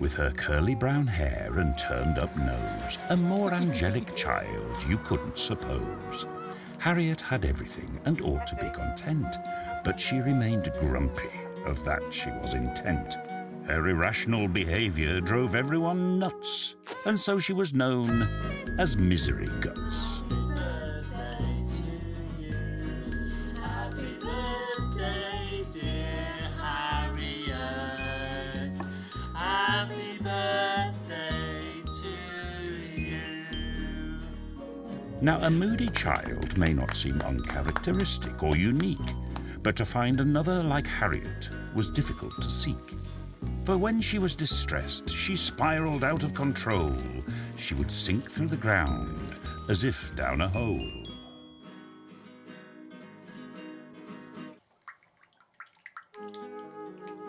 with her curly brown hair and turned-up nose, a more angelic child you couldn't suppose. Harriet had everything and ought to be content, but she remained grumpy, of that she was intent. Her irrational behaviour drove everyone nuts, and so she was known as Misery Guts. Now, a moody child may not seem uncharacteristic or unique, but to find another like Harriet was difficult to seek. For when she was distressed, she spiralled out of control. She would sink through the ground as if down a hole.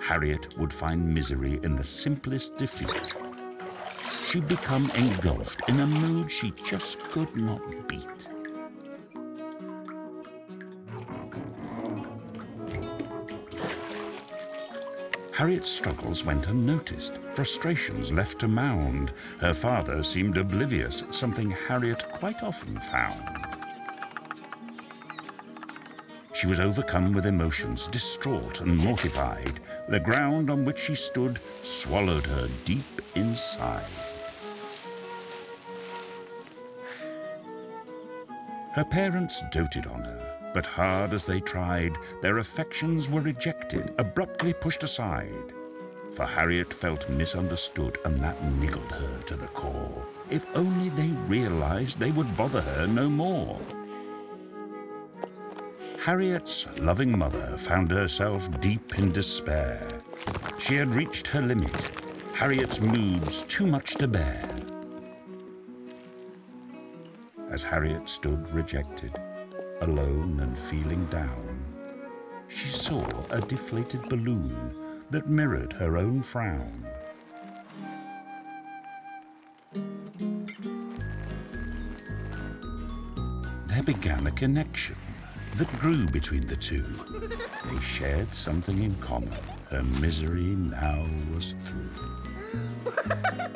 Harriet would find misery in the simplest defeat. She'd become engulfed in a mood she just could not beat. Harriet's struggles went unnoticed, frustrations left to mound. Her father seemed oblivious, something Harriet quite often found. She was overcome with emotions, distraught and mortified. The ground on which she stood swallowed her deep inside. Her parents doted on her, but hard as they tried, their affections were rejected, abruptly pushed aside. For Harriet felt misunderstood, and that niggled her to the core. If only they realized they would bother her no more. Harriet's loving mother found herself deep in despair. She had reached her limit. Harriet's moods too much to bear. As Harriet stood rejected, alone and feeling down, she saw a deflated balloon that mirrored her own frown. There began a connection that grew between the two. They shared something in common. Her misery now was through.